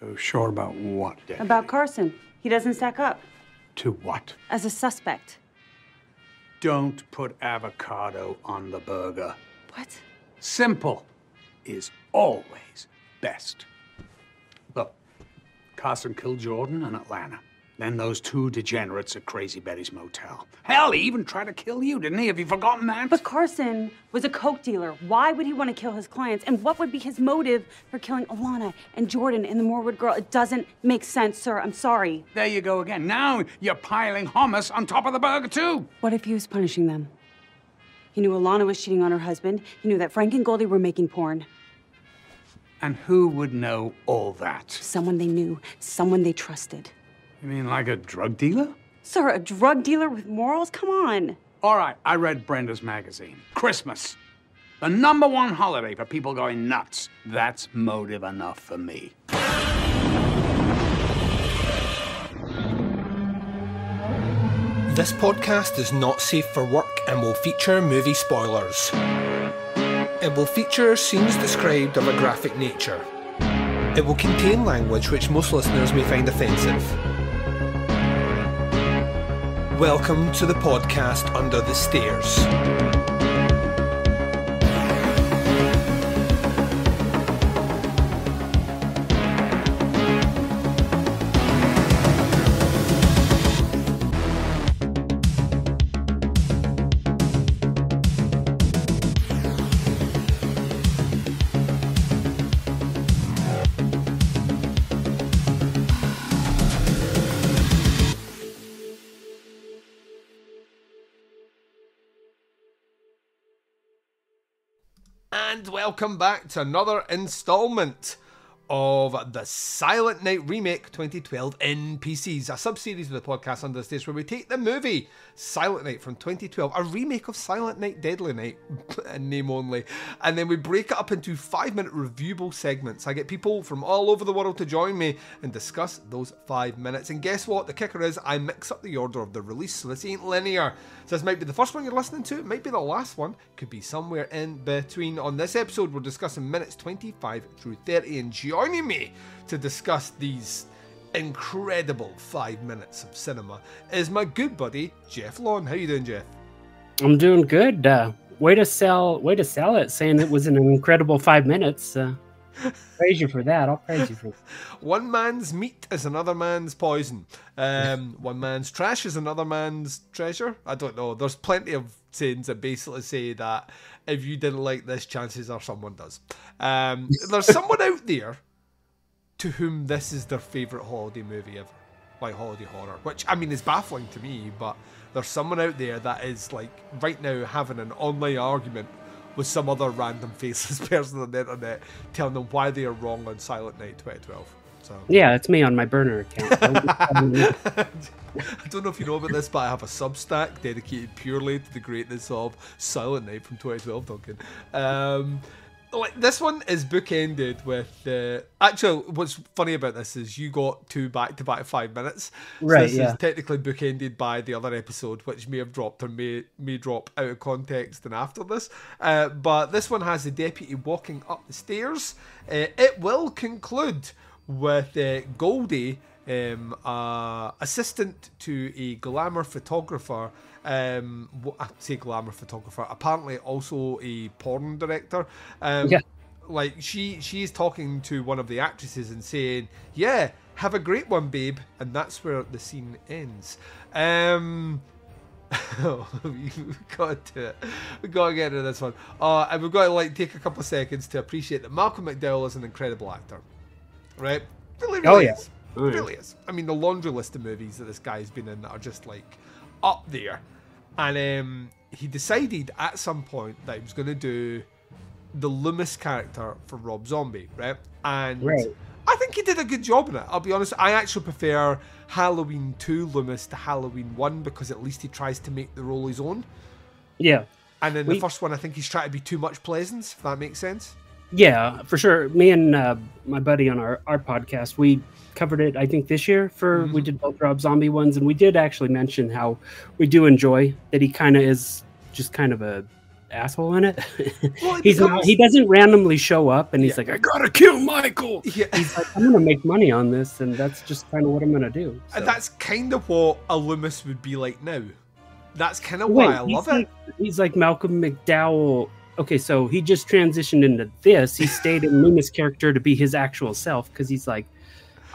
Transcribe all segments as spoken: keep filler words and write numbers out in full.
So sure about what? Definitely. About Carson. He doesn't stack up. To what? As a suspect. Don't put avocado on the burger. What? Simple is always best. Look, Carson killed Jordan in Atlanta. Then those two degenerates at Crazy Betty's Motel. Hell, he even tried to kill you, didn't he? Have you forgotten that? But Carson was a coke dealer. Why would he want to kill his clients? And what would be his motive for killing Alana and Jordan and the Moorwood girl? It doesn't make sense, sir. I'm sorry. There you go again. Now you're piling hummus on top of the burger, too. What if he was punishing them? He knew Alana was cheating on her husband. He knew that Frank and Goldie were making porn. And who would know all that? Someone they knew. Someone they trusted. You mean like a drug dealer? Sir, a drug dealer with morals? Come on. All right, I read Brenda's magazine. Christmas. The number one holiday for people going nuts. That's motive enough for me. This podcast is not safe for work and will feature movie spoilers. It will feature scenes described of a graphic nature. It will contain language which most listeners may find offensive. Welcome to the podcast Under the Stairs. Welcome back to another installment of the Silent Night Remake twenty twelve in Pieces, a sub-series of the podcast Under the Stairs where we take the movie Silent Night from twenty twelve, a remake of Silent Night Deadly Night, name only, and then we break it up into five-minute reviewable segments. I get people from all over the world to join me and discuss those five minutes. And guess what? The kicker is I mix up the order of the release, so this ain't linear. So this might be the first one you're listening to, it might be the last one, could be somewhere in between. On this episode, we're discussing minutes twenty-five through thirty, and joining me to discuss these incredible five minutes of cinema is my good buddy, Jeff Long. How you doing, Jeff? I'm doing good. Uh, way to sell, way to sell it, saying it was an incredible five minutes. Uh, praise you for that. I'll praise you for that. One man's meat is another man's poison. Um, one man's trash is another man's treasure. I don't know. There's plenty of sayings that basically say that if you didn't like this, chances are someone does. Um, there's someone out there to whom this is their favourite holiday movie ever. Like holiday horror, which, I mean, is baffling to me, but there's someone out there that is, like, right now having an online argument with some other random faceless person on the internet telling them why they are wrong on Silent Night twenty twelve. So. Yeah, that's me on my burner account. I don't know if you know about this, but I have a Substack dedicated purely to the greatness of Silent Night from twenty twelve, Duncan. Um... Like, this one is bookended with uh, actually what's funny about this is you got two back-to-back five minutes, right? So this yeah. is technically bookended by the other episode, which may have dropped or may may drop out of context and after this, uh, but this one has the deputy walking up the stairs. Uh, it will conclude with uh, Goldie, um, uh, assistant to a glamour photographer. Um, I say glamour photographer, apparently also a porn director. Um, yeah. Like, she, she's talking to one of the actresses and saying, yeah, have a great one, babe. And that's where the scene ends. Um, oh, we've got to do it. We've got to get rid of this one. Uh, and we've got to, like, take a couple of seconds to appreciate that Malcolm McDowell is an incredible actor. Right? Really, really oh, yeah. is. Oh, yeah. Really is. I mean, the laundry list of movies that this guy's been in that are just, like, up there. And um, he decided at some point that he was going to do the Loomis character for Rob Zombie, right? And right. I think he did a good job in it, I'll be honest. I actually prefer Halloween two Loomis to Halloween one because at least he tries to make the role his own. Yeah. And then we, the first one, I think he's trying to be too much Pleasance, if that makes sense. Yeah, for sure. Me and uh, my buddy on our, our podcast, we covered it, I think, this year for mm-hmm. we did both Rob Zombie ones, and we did actually mention how we do enjoy that he kind of is just kind of a asshole in it. Well, it he's becomes... not, he doesn't randomly show up and he's yeah. like, I gotta kill Michael. Yeah. He's like, I'm gonna make money on this, and that's just kind of what I'm gonna do. So. And that's kind of what a Loomis would be like now. That's kind of why Wait, I love like, it. He's like Malcolm McDowell. Okay, so he just transitioned into this. He stayed in Loomis' character to be his actual self because he's like,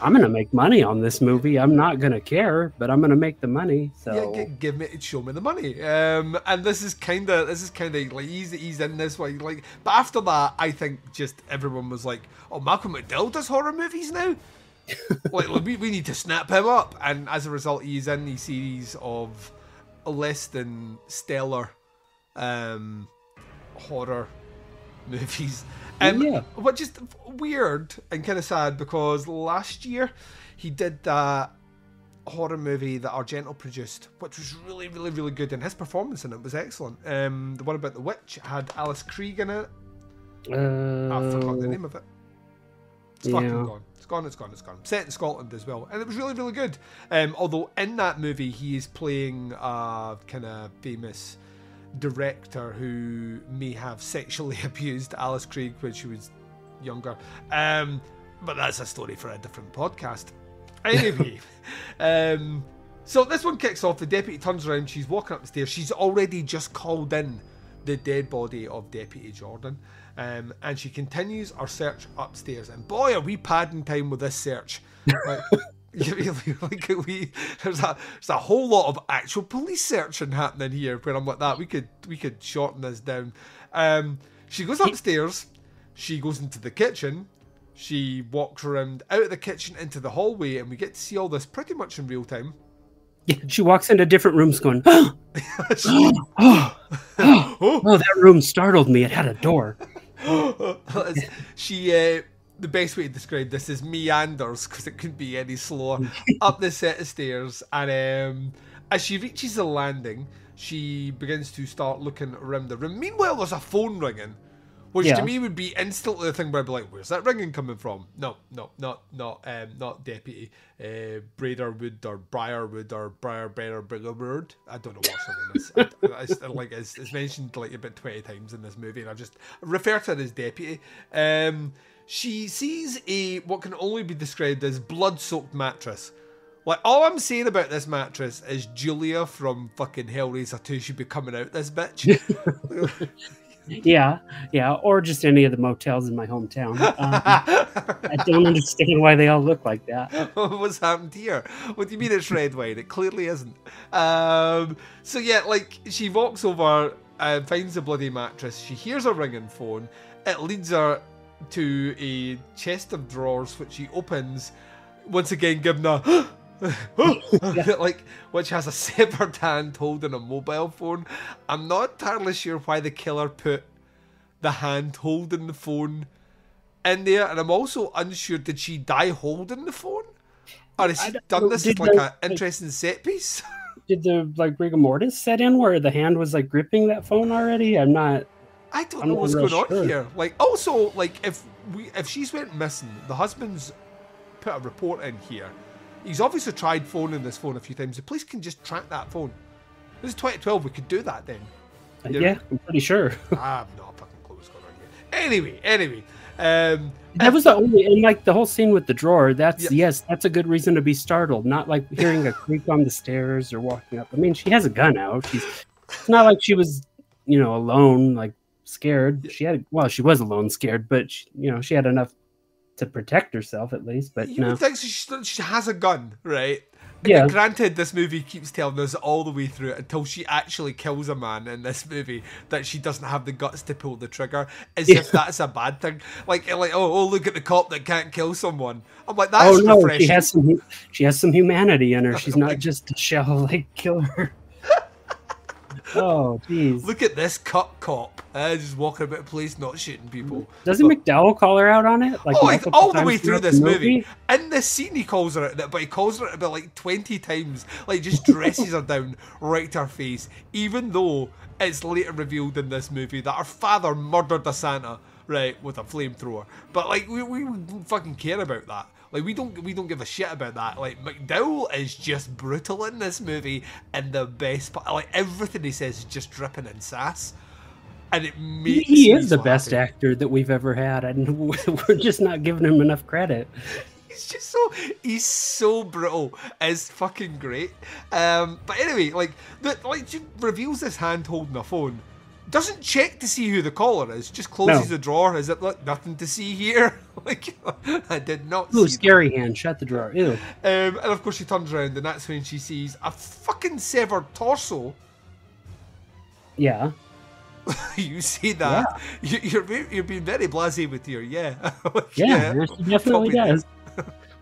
I'm gonna make money on this movie. I'm not gonna care, but I'm gonna make the money. So yeah, give me, show me the money. Um, and this is kind of, this is kind of like he's he's in this way. Like, but after that, I think just everyone was like, oh, Malcolm McDowell does horror movies now. Like, we we need to snap him up. And as a result, he's in these series of less than stellar um, horror movies. Um, yeah. Which is weird and kind of sad because last year he did that horror movie that Argento produced, which was really, really, really good, and his performance in it was excellent. Um, the one about the witch had Alice Krieg in it. Uh, I forgot the name of it. It's yeah. fucking gone. It's gone, it's gone, it's gone. Set in Scotland as well. And it was really, really good. Um, although in that movie he is playing a kind of famous... director who may have sexually abused Alice Krieg when she was younger, um, but that's a story for a different podcast. Anyway, um, so this one kicks off. The deputy turns around. She's walking up the stairs. She's already just called in the dead body of Deputy Jordan, um, and she continues her search upstairs. And boy, are we padding time with this search! Right. Like we, there's a there's a whole lot of actual police searching happening here. Where I'm like that, we could we could shorten this down. Um, she goes upstairs, she goes into the kitchen, she walks around out of the kitchen into the hallway, and we get to see all this pretty much in real time. Yeah, she walks into different rooms, going, oh, oh, oh, oh, oh, that room startled me. It had a door. She. Uh, The best way to describe this is meanders, because it couldn't be any slower, up the set of stairs. And um, as she reaches the landing, she begins to start looking around the room. Meanwhile, there's a phone ringing, which yeah. to me would be instantly the thing where I'd be like, where's that ringing coming from? No, no, not not, um, not Deputy uh, Braderwood or Briarwood or Briar Better Briggerwood. I don't know what's on this. I, I, I, like, it's, it's mentioned like about twenty times in this movie, and I just refer to it as Deputy. Um... She sees a what can only be described as blood-soaked mattress. Like, all I'm saying about this mattress is Julia from fucking Hellraiser two should be coming out this bitch. Yeah, yeah, or just any of the motels in my hometown. Um, I don't understand why they all look like that. What's happened here? What do you mean it's red wine? It clearly isn't. Um, so yeah, like, she walks over and finds a bloody mattress. She hears a ringing phone. It leads her to a chest of drawers, which she opens, once again giving a like, which has a severed hand holding a mobile phone. I'm not entirely sure why the killer put the hand holding the phone in there, and I'm also unsure, did she die holding the phone, or has she done this as like an interesting set piece? Did the like rigor mortis set in where the hand was like gripping that phone already? I'm not I don't I'm know what's going on sure. here. Like, also, like, if we if she's went missing, the husband's put a report in here. He's obviously tried phoning this phone a few times. The police can just track that phone. This is twenty twelve. We could do that then. You yeah, know? I'm pretty sure. I have not a fucking clue what's going on here. Anyway, anyway. Um, that was the only, and like the whole scene with the drawer, that's, yeah. yes, that's a good reason to be startled. Not like hearing a creak on the stairs or walking up. I mean, she has a gun out. She's, it's not like she was, you know, alone, like, scared. She had well she was alone scared, but she, you know, she had enough to protect herself at least. But you no. think she, she has a gun, right? Yeah, granted, this movie keeps telling us all the way through it until she actually kills a man in this movie that she doesn't have the guts to pull the trigger, as yeah. if that's a bad thing. Like, like oh, oh look at the cop that can't kill someone. I'm like, that's oh, no, refreshing. She has some she has some humanity in her. She's not like, just a shell like killer. Oh, jeez. Look at this cut cop. Uh, just walking about the place, not shooting people. Doesn't but, McDowell call her out on it? Like, oh, like all the way through this movie. movie. In this scene, he calls her out, but he calls her out about like twenty times. Like, just dresses her down right to her face, even though it's later revealed in this movie that her father murdered a Santa, right, with a flamethrower. But, like, we, we don't fucking care about that. Like, we don't we don't give a shit about that. Like, McDowell is just brutal in this movie, and the best part, like, everything he says is just dripping in sass. And it makes he is the laughing. best actor that we've ever had, and we're just not giving him enough credit. He's just so, he's so brittle. It's fucking great. Um, but anyway, like, the, like, she reveals this hand holding a phone. Doesn't check to see who the caller is. Just closes no. the drawer. Is it like nothing to see here? Like, I did not. Ooh, see scary that. hand. Shut the drawer. Ew. Um, and of course she turns around, and that's when she sees a fucking severed torso. Yeah. You see that? Yeah. You, you're you're being very blasé with your yeah. yeah, yeah, she definitely does.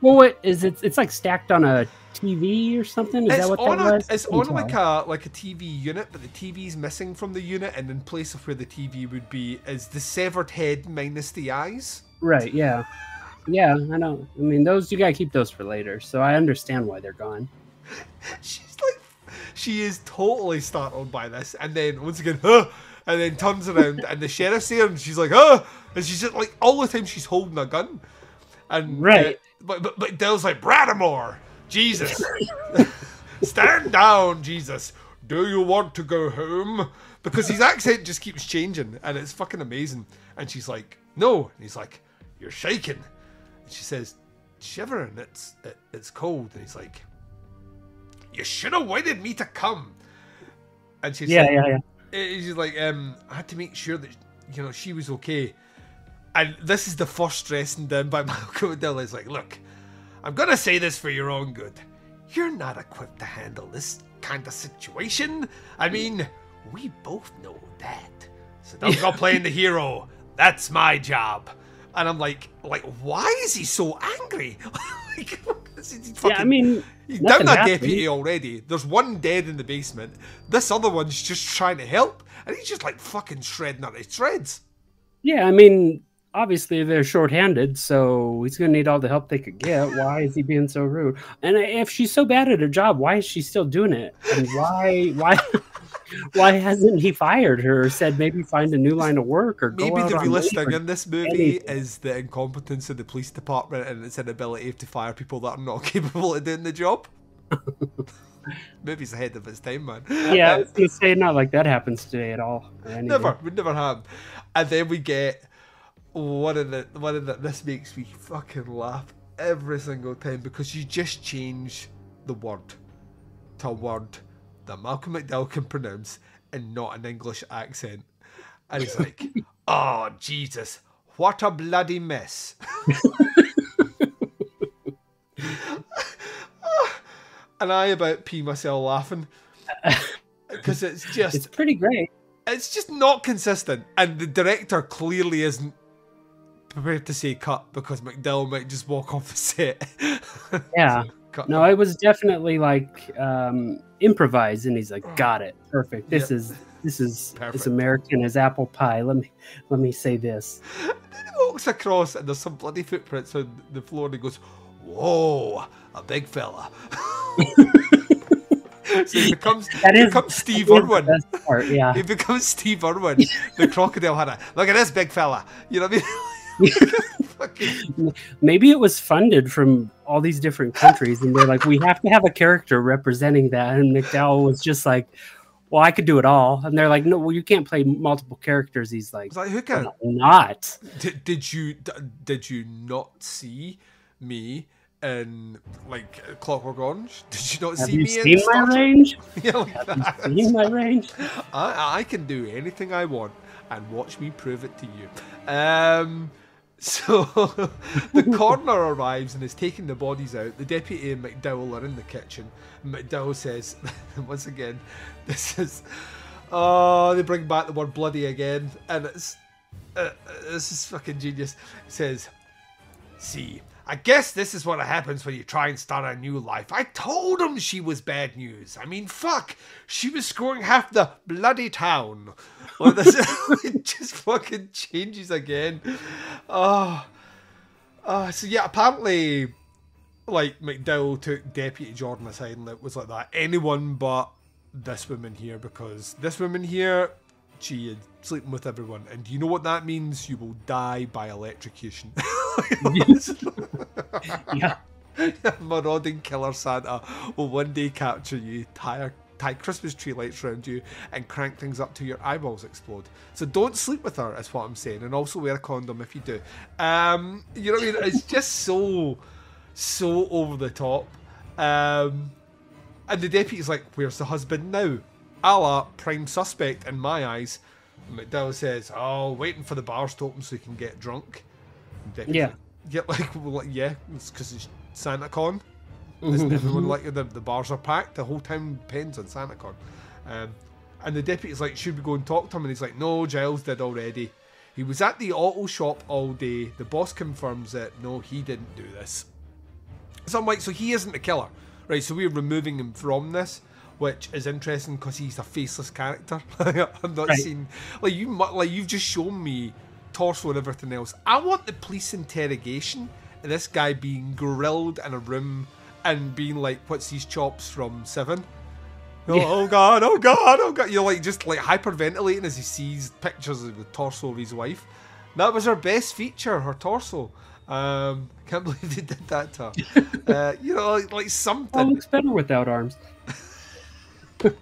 Well, what is it? It's like stacked on a T V or something. Is it's that what on that a, was? It's on like a like a T V unit, but the T V's missing from the unit, and in place of where the T V would be is the severed head minus the eyes. Right. Yeah. Yeah. I know. I mean, those you gotta keep those for later. So I understand why they're gone. She's like, she is totally startled by this, and then once again, huh. And then turns around, and the sheriff's there, and she's like, oh! And she's just like, all the time she's holding a gun. And, right. Uh, but, but, but Dale's like, Bradamore! Jesus! Stand down, Jesus! Do you want to go home? Because his accent just keeps changing, and it's fucking amazing. And she's like, no. And he's like, you're shaking. And she says, shivering, it's, it, it's cold. And he's like, you should have wanted me to come. And she's yeah, like, yeah, yeah. She's like, um, I had to make sure that, you know, she was okay. And this is the first dressing down by Malcolm McDowell. It's like, look, I'm going to say this for your own good. You're not equipped to handle this kind of situation. I mean, we both know that. So don't go playing the hero. That's my job. And I'm like, like, why is he so angry? Like, fucking, yeah, I mean, he's down that deputy already. There's one dead in the basement. This other one's just trying to help, and he's just like fucking shredding at his threads. Yeah, I mean, obviously they're short-handed, so he's gonna need all the help they could get. Why is he being so rude? And if she's so bad at her job, why is she still doing it? And why, why? Why hasn't he fired her or said maybe find a new line of work or go maybe out the realist thing in this movie anything. is the incompetence of the police department and its inability to fire people that are not capable of doing the job. Movie's ahead of its time, man. Yeah, I was gonna say, not like that happens today at all. Never, would never happen. And then we get one of the one of the this makes me fucking laugh every single time, because you just change the word to word that Malcolm McDowell can pronounce in not an English accent. And he's like, oh, Jesus, what a bloody mess. And I about pee myself laughing. Because it's just... It's pretty great. It's just not consistent. And the director clearly isn't prepared to say cut, because McDowell might just walk off the set. Yeah. So, cut. No, it was definitely like... Um, improvise, and he's like, got it, perfect, this yep. is this is perfect. This American as apple pie, let me let me say this. And then he walks across, and there's some bloody footprints on the floor, and he goes, whoa, a big fella. So he becomes, that is, becomes Steve that Irwin is the best part, yeah. He becomes Steve Irwin, the crocodile hunter. Look at this big fella, you know what I mean? Maybe it was funded from all these different countries, and they're like, we have to have a character representing that, and McDowell was just like, well, I could do it all, and they're like, no, well, you can't play multiple characters. He's like, like who can not did, did you did you not see me in like Clockwork Orange? Did you not have see you me seen in my range? Yeah, like have that. You seen my range? I, I can do anything I want, and watch me prove it to you. um So the coroner arrives and is taking the bodies out. The deputy and McDowell are in the kitchen. McDowell says, once again, this is, oh, they bring back the word bloody again. And it's, uh, this is fucking genius. It says, see, I guess this is what happens when you try and start a new life. I told him she was bad news. I mean, fuck, she was scoring half the bloody town. Well, this, it just fucking changes again. Oh, uh, so yeah, apparently, like, McDowell took Deputy Jordan aside and it was like that. Anyone but this woman here, because this woman here, she is sleeping with everyone. And you know what that means? You will die by electrocution. Yeah. Marauding killer Santa will one day capture you, tie, tie Christmas tree lights around you and crank things up till your eyeballs explode. So don't sleep with her, is what I'm saying, and also wear a condom if you do. Um, you know what I mean? It's just so, so over the top. Um, and the deputy's like, where's the husband now? A la Prime Suspect in my eyes. McDowell says, oh, waiting for the bars to open so you can get drunk. Deputy, yeah. Yeah, like, well, yeah, it's because it's SantaCon. Isn't everyone like the, the bars are packed? The whole town depends on SantaCon. Um, and the deputy's like, should we go and talk to him? And he's like, no, Giles did already. He was at the auto shop all day. The boss confirms that, no, he didn't do this. So I'm like, so he isn't the killer. Right, so we're removing him from this, which is interesting because he's a faceless character. I'm not right. seeing... Like, you, like, you've just shown me torso and everything else. I want the police interrogation and this guy being grilled in a room and being like, what's these chops from Seven? Oh, yeah. oh God, oh God, oh God. You're like just like hyperventilating as he sees pictures of the torso of his wife. That was her best feature, her torso. Um, can't believe they did that to her. uh, you know, like, like something. It looks better without arms. What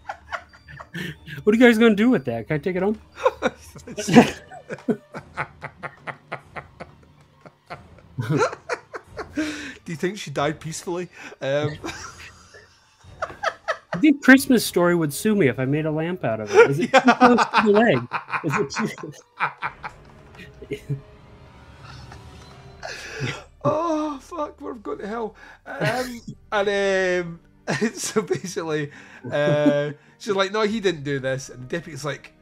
are you guys going to do with that? Can I take it home? Do you think she died peacefully? Um, I think Christmas Story would sue me if I made a lamp out of it. Is it yeah. too close to the leg? Is it too... Oh, fuck, we're going to hell. Um, and um, so basically, uh, she's like, no, he didn't do this. And the deputy's like,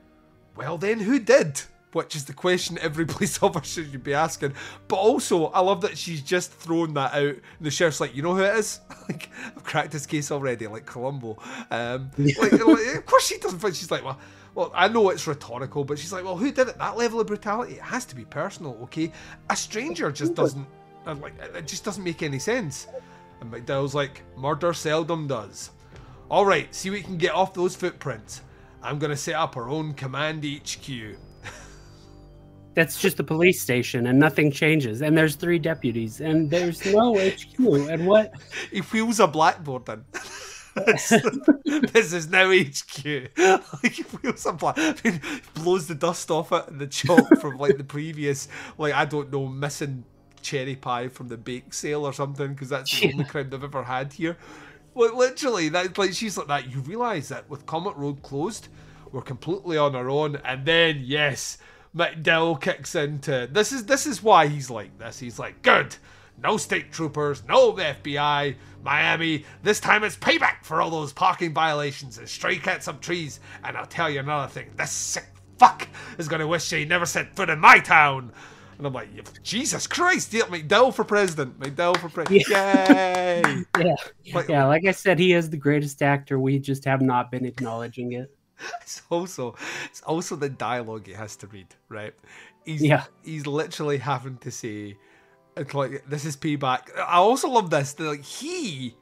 well, then who did? Which is the question every police officer should be asking. But also, I love that she's just thrown that out. And the sheriff's like, you know who it is? Like, I've cracked this case already, like Columbo. Um, like, like, of course she doesn't. She's like, well, well, I know it's rhetorical, but she's like, well, who did it? That level of brutality, it has to be personal, okay? A stranger just doesn't, like, it just doesn't make any sense. And McDowell's like, murder seldom does. All right, see what you can get off those footprints. I'm going to set up our own command H Q. That's just a police station and nothing changes. And there's three deputies and there's no H Q. And what? He wheels a blackboard in. This is now H Q. Like, he wheels a blackboard. I mean, blows the dust off it and the chalk from like the previous, like, I don't know, missing cherry pie from the bake sale or something, because that's the yeah. only crime they've ever had here. Like, literally, that, like, she's like that. You realise that with Comet Road closed, we're completely on our own. And then, yes... McDowell kicks into this is this is why he's like this. He's like, good, no state troopers, no F B I, Miami. This time it's payback for all those parking violations and stray cats up trees. And I'll tell you another thing, this sick fuck is gonna wish he never set foot in my town. And I'm like, Jesus Christ, yeah, McDowell for president, McDowell for president, yeah. Yay! Yeah, like, yeah, like I said, he is the greatest actor. We just have not been acknowledging it. It's also, it's also the dialogue he has to read, right? He's, yeah. he's literally having to say, it's like, this is payback. I also love this. They're like, he,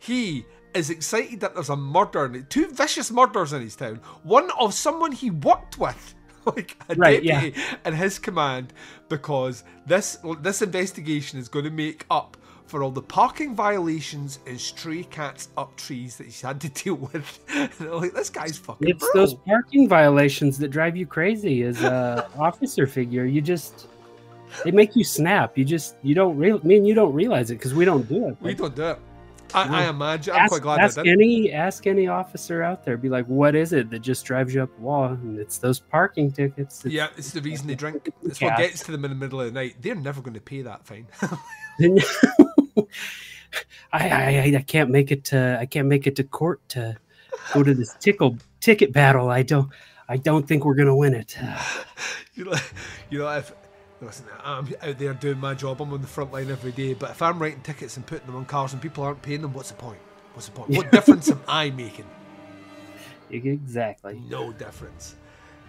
he is excited that there's a murder, in it. two vicious murders in his town. One of someone he worked with, like a right, deputy yeah. in his command, because this, this investigation is going to make up for all the parking violations and stray cats up trees that he's had to deal with. Like, this guy's fucking It's brutal. Those parking violations that drive you crazy as a officer figure. You just, they make you snap. You just, you don't real, I mean, you don't realize it because we don't do it. Like, we don't do it. I, you know, I imagine. I'm ask, quite glad ask I didn't. Any, ask any officer out there. Be like, what is it that just drives you up the wall? And it's those parking tickets. It's, yeah, it's the reason they drink. It's yeah. what gets to them in the middle of the night. They're never going to pay that fine. I, I I can't make it to I can't make it to court to go to this tickle ticket battle. I don't I don't think we're gonna win it. You know, you know, if listen, I'm out there doing my job. I'm on the front line every day. But if I'm writing tickets and putting them on cars and people aren't paying them, what's the point? What's the point? Yeah. What difference am I making? Exactly. No difference.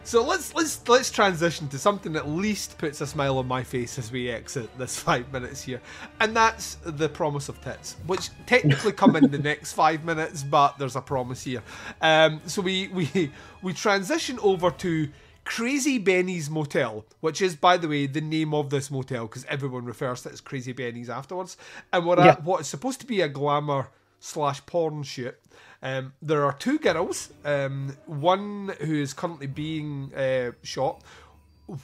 So let's let's let's transition to something that at least puts a smile on my face as we exit this five minutes here, and that's the promise of tits, which technically come in the next five minutes, but there's a promise here. Um, so we we we transition over to Crazy Benny's Motel, which is, by the way, the name of this motel because everyone refers to it as Crazy Benny's afterwards, and we're yeah. at what is supposed to be a glamour slash porn shoot. Um, there are two girls, um, one who is currently being uh, shot,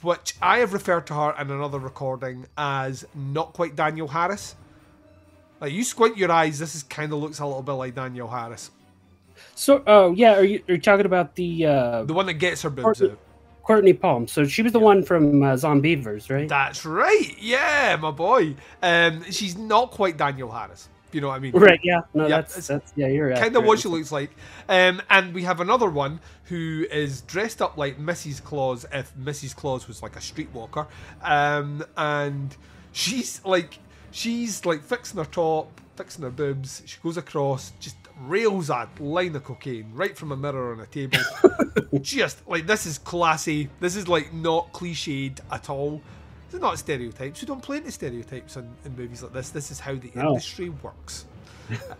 which I have referred to her in another recording as not quite Danielle Harris. Like, you squint your eyes, this is kind of looks a little bit like Danielle Harris. So, oh, yeah, are you, are you talking about the... Uh, the one that gets her boobs out? Courtney Palm. So she was the yeah. one from uh, Zombeavers, right? That's right. Yeah, my boy. Um, she's not quite Danielle Harris. You know what I mean? Right, yeah. No, yeah, that's, that's, yeah, you're right. Kind of what she looks like. Um, and we have another one who is dressed up like Missus Claus, if Missus Claus was like a streetwalker. Um, and she's like, she's like fixing her top, fixing her boobs. She goes across, just rails a line of cocaine right from a mirror on a table. Just like, this is classy. This is like not cliched at all. They're not stereotypes. We don't play into stereotypes in, in movies like this. This is how the no. industry works.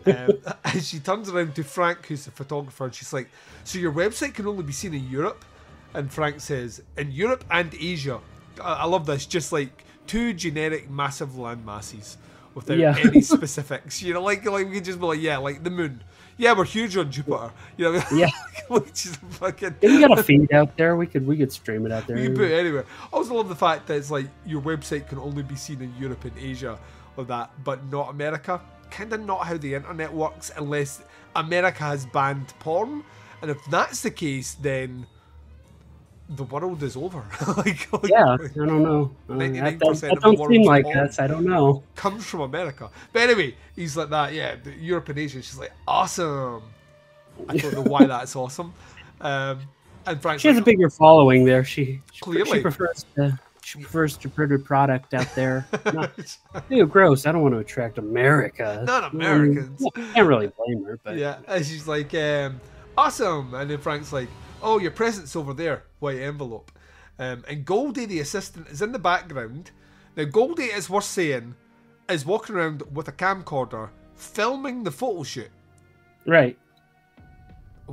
um, and she turns around to Frank, who's the photographer, and she's like, so your website can only be seen in Europe? And Frank says, in Europe and Asia. I, I love this. Just like two generic massive land masses without yeah. any specifics. You know, like, like we could just be like, yeah, like the moon. Yeah, we're huge on Jupiter. You know, yeah, which is fucking. If we got a feed out there, we could we could stream it out there. We can put it anywhere. I also love the fact that it's like your website can only be seen in Europe and Asia, or that, but not America. Kind of not how the internet works, unless America has banned porn, and if that's the case, then the world is over. like, like, yeah, I don't know. ninety-nine percent uh, that, that, that of the world like this. I don't know. Comes from America. But anyway, he's like that. Yeah, Europe and Asia. She's like, awesome. I don't know why that's awesome. Um, and Frank's she has like, a bigger following there. She, she clearly she prefers to, she prefers to print her product out there. Not, ew, gross. I don't want to attract America. Not Americans. Um, I can't really blame her. But yeah, and she's like, um, awesome. And then Frank's like, oh, your present's over there, white envelope. Um, and Goldie, the assistant, is in the background. Now, Goldie, it's worth saying, is walking around with a camcorder filming the photo shoot. Right.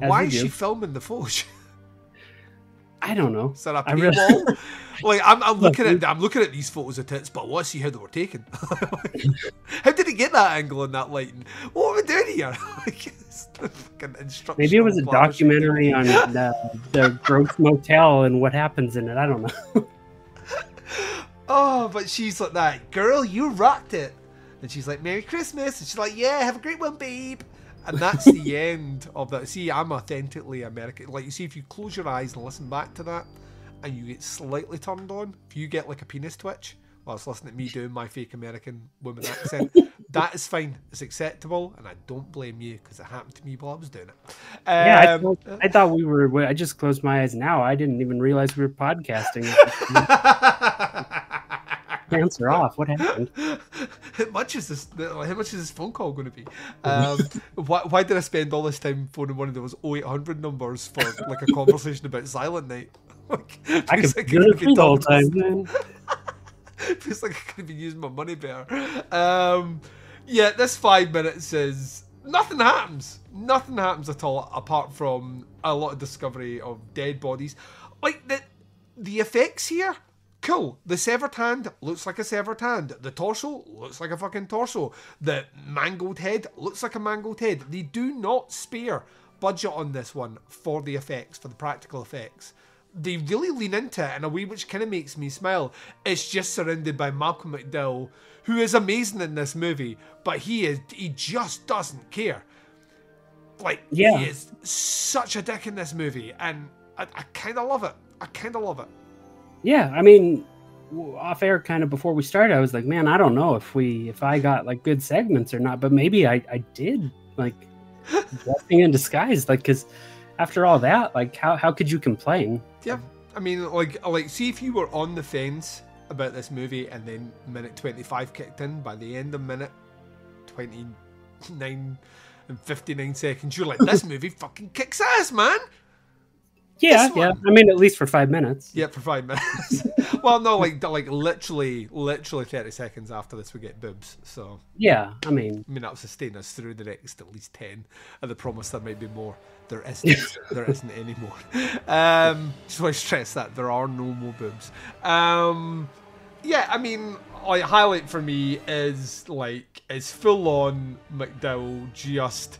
As Why is do. she filming the photo shoot? I don't know. Is that a paywall? Really... like, I'm, I'm looking at I'm looking at these photos of tits, but I want to see how they were taken. How did he get that angle and that lighting? What are we doing here? Like, it's the fucking instructional Maybe it was a documentary on the, the gross motel and what happens in it. I don't know. Oh, but she's like that. Girl, you rocked it. And she's like, Merry Christmas. And she's like, yeah, have a great one, babe. And that's the end of that. See, I'm authentically American. Like, you see, if you close your eyes and listen back to that, and you get slightly turned on, if you get like a penis twitch, whilst listening to me doing my fake American woman accent, that is fine. It's acceptable, and I don't blame you, because it happened to me while I was doing it. Um, yeah, I thought, I thought we were, I just closed my eyes now. I didn't even realize we were podcasting. Answer off. What happened? How much is this? How much is this phone call going to be? Um, why, why did I spend all this time phoning one of those oh eight hundred numbers for like a conversation about Silent Night? Like, I could like do it all time. Man. Feels like I could be using my money better. Um, yeah, this five minutes is nothing happens. Nothing happens at all apart from a lot of discovery of dead bodies. Like the the effects here. Cool. The severed hand looks like a severed hand. The torso looks like a fucking torso. The mangled head looks like a mangled head. They do not spare budget on this one for the effects, for the practical effects. They really lean into it in a way which kind of makes me smile. It's just surrounded by Malcolm McDowell, who is amazing in this movie, but he is he just doesn't care. Like, yeah. He is such a dick in this movie, and I, I kind of love it. I kind of love it. Yeah, I mean, off air kind of before we started, I was like, man, I don't know if we, if I got like good segments or not, but maybe I, I did like blessing in disguise. Like, cause after all that, like how, how could you complain? Yeah. I mean, like, like see if you were on the fence about this movie and then minute twenty-five kicked in, by the end of minute twenty-nine and fifty-nine seconds, you're like, this movie fucking kicks ass, man. Yeah, yeah. I mean, at least for five minutes. Yeah, for five minutes. Well, no, like, like literally, literally thirty seconds after this, we get boobs. So yeah, I mean, I mean that'll sustain us through the next at least ten. And the promise there might be more. There isn't. There isn't any more. Um, just want to stress that there are no more boobs. Um, yeah, I mean, like, highlight for me is, like, is full-on McDowell just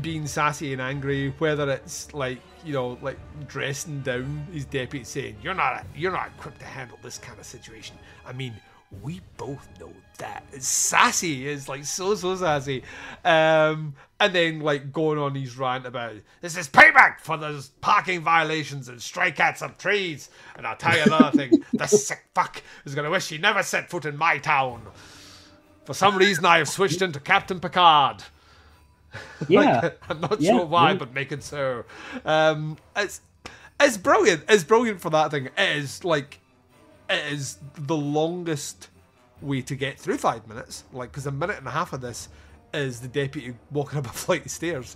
being sassy and angry, whether it's, like, you know, like, dressing down his deputy saying, you're not, you're not equipped to handle this kind of situation. I mean, we both know that. It's sassy. It's, like, so, so sassy. Um, and then, like, going on his rant about, this is payback for those parking violations and stray cats up trees. And I'll tell you another thing. The sick fuck is going to wish he never set foot in my town. For some reason, I have switched into Captain Picard. Yeah. Like, I'm not yeah, sure why, yeah. but make it so. Um, it's, it's brilliant. It's brilliant for that thing. It is, like... It is the longest way to get through five minutes, like, because a minute and a half of this is the deputy walking up a flight of stairs.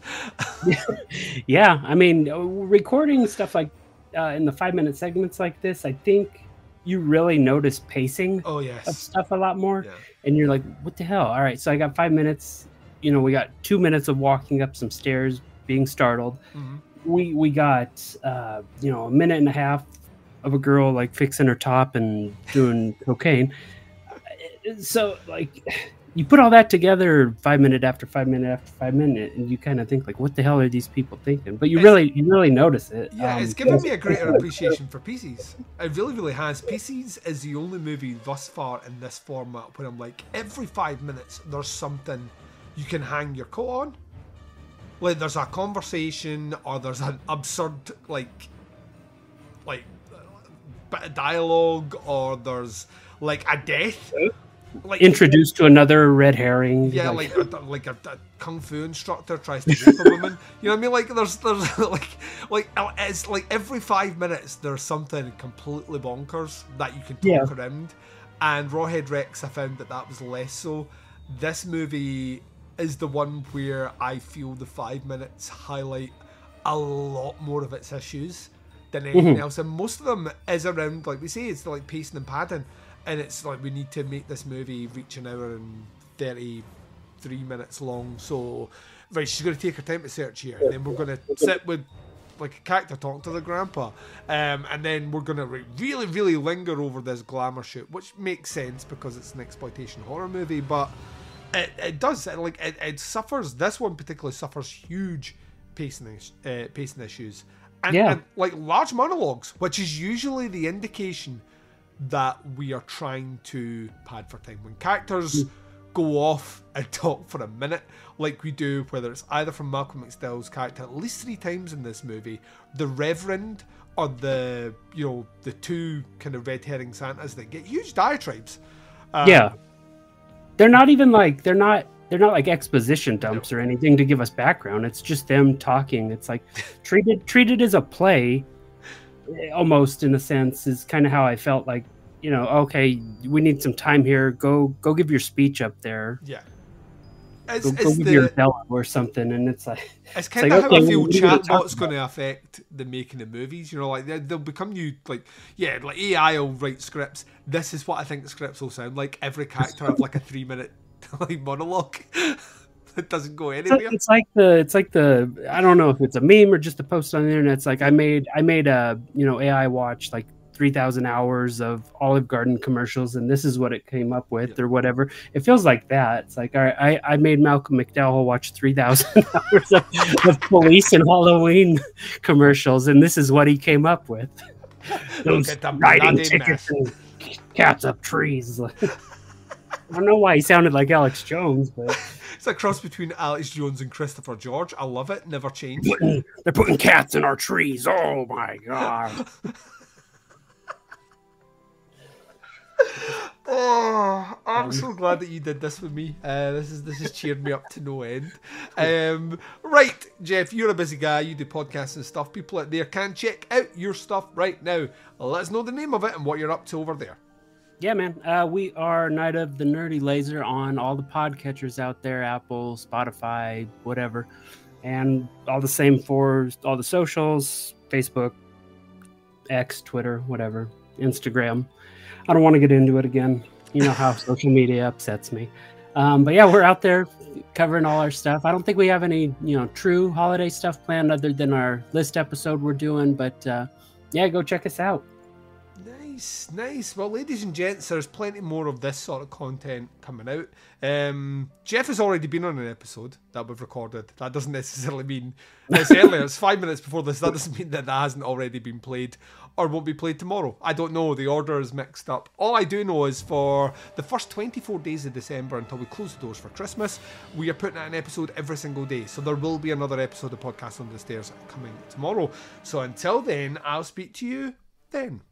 Yeah, I mean, recording stuff like uh, in the five-minute segments like this, I think you really notice pacing oh, yes. of stuff a lot more, yeah. and you're like, what the hell? All right, so I got five minutes. You know, we got two minutes of walking up some stairs, being startled. Mm-hmm. We we got uh, you know, a minute and a half of a girl, like, fixing her top and doing cocaine. So, like, you put all that together five minute after five minute after five minute, and you kind of think, like, what the hell are these people thinking? But you it's, really, you really notice it. Yeah, um, it's given me a greater appreciation for Pieces. It really, really has. Pieces is the only movie thus far in this format where I'm like, every five minutes there's something you can hang your coat on. Like, there's a conversation, or there's an absurd, like, like, bit of dialogue, or there's like a death, like introduced to another red herring. Yeah, like like, a, like a, a kung fu instructor tries to rape a woman. You know what I mean? Like there's there's like like it's like every five minutes there's something completely bonkers that you can talk yeah. around. And Rawhead Rex, I found that that was less so. This movie is the one where I feel the five minutes highlight a lot more of its issues than anything mm-hmm. else, and most of them is around, like we say, it's like pacing and padding, and it's like we need to make this movie reach an hour and thirty-three minutes long, so right, she's going to take her time to search here, and then we're going to sit with like a character talk to the grandpa, um, and then we're going to re really really linger over this glamour shoot, which makes sense because it's an exploitation horror movie, but it, it does it, like it, it suffers, this one particularly suffers huge pacing, uh, pacing issues. And, yeah. and like large monologues, which is usually the indication that we are trying to pad for time. When characters go off and talk for a minute, like we do, whether it's either from Malcolm McDowell's character at least three times in this movie, the Reverend, or the, you know, the two kind of red herring Santas that get huge diatribes. Um, yeah, they're not even like they're not. They're not like exposition dumps or anything to give us background. It's just them talking. It's like treated treated as a play, almost, in a sense, is kind of how I felt. Like, you know, okay, we need some time here. Go go give your speech up there. Yeah, it's, go, it's go give the, your bell or something. And it's like it's kind of like, how okay, I feel chatbot's going to affect the making of movies. You know, like they'll become new. Like yeah, like A I will write scripts. This is what I think scripts will sound like. Every character have like a three minute. Like monologue that doesn't go anywhere. It's like the it's like the I don't know if it's a meme or just a post on the internet. It's like I made I made a you know A I watch like three thousand hours of Olive Garden commercials, and this is what it came up with, yeah. or whatever. It feels like that. It's like all right, I I made Malcolm McDowell watch three thousand hours of, of police and Halloween commercials, and this is what he came up with. Those riding tickets and cats up trees. I don't know why he sounded like Alex Jones, but it's a cross between Alex Jones and Christopher George. I love it. Never changed. Putting, they're putting cats in our trees. Oh my god! Oh, I'm so glad that you did this with me. Uh, this is this has cheered me up to no end. Um, right, Jeff, you're a busy guy. You do podcasts and stuff. People out there can check out your stuff right now. Let us know the name of it and what you're up to over there. Yeah, man. Uh, we are Night of the Nerdy Laser on all the podcatchers out there, Apple, Spotify, whatever. And all the same for all the socials, Facebook, X, Twitter, whatever, Instagram. I don't want to get into it again. You know how social media upsets me. Um, but yeah, we're out there covering all our stuff. I don't think we have any, you know, true holiday stuff planned other than our list episode we're doing. But uh, yeah, go check us out. Nice. Nice, nice. Well, ladies and gents, there's plenty more of this sort of content coming out. Um, Jeff has already been on an episode that we've recorded. That doesn't necessarily mean it's earlier. It's five minutes before this. That doesn't mean that that hasn't already been played or won't be played tomorrow. I don't know. The order is mixed up. All I do know is for the first twenty-four days of December until we close the doors for Christmas, we are putting out an episode every single day. So there will be another episode of Podcast Under the Stairs coming tomorrow. So until then, I'll speak to you then.